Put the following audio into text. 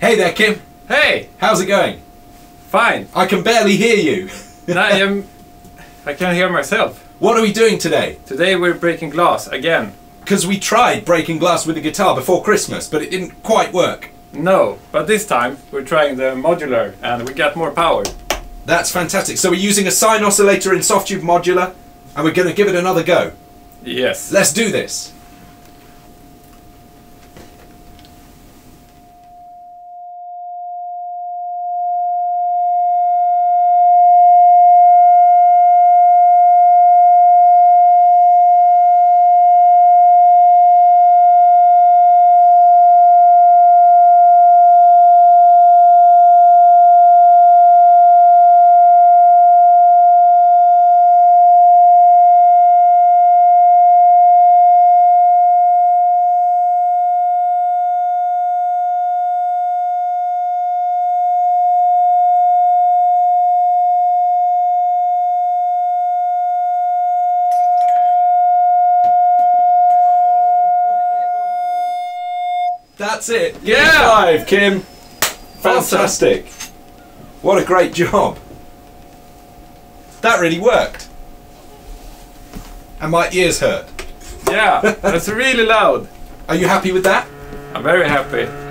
Hey there, Kim. Hey. How's it going? Fine. I can barely hear you. I can't hear myself. What are we doing today? Today we're breaking glass again. Because we tried breaking glass with the guitar before Christmas, but it didn't quite work. No, but this time we're trying the modular and we got more power. That's fantastic. So we're using a sine oscillator in Softube Modular and we're going to give it another go. Yes. Let's do this. That's it. Yeah. Live, Kim. Fantastic. Awesome. What a great job. That really worked. And my ears hurt. Yeah, that's really loud. Are you happy with that? I'm very happy.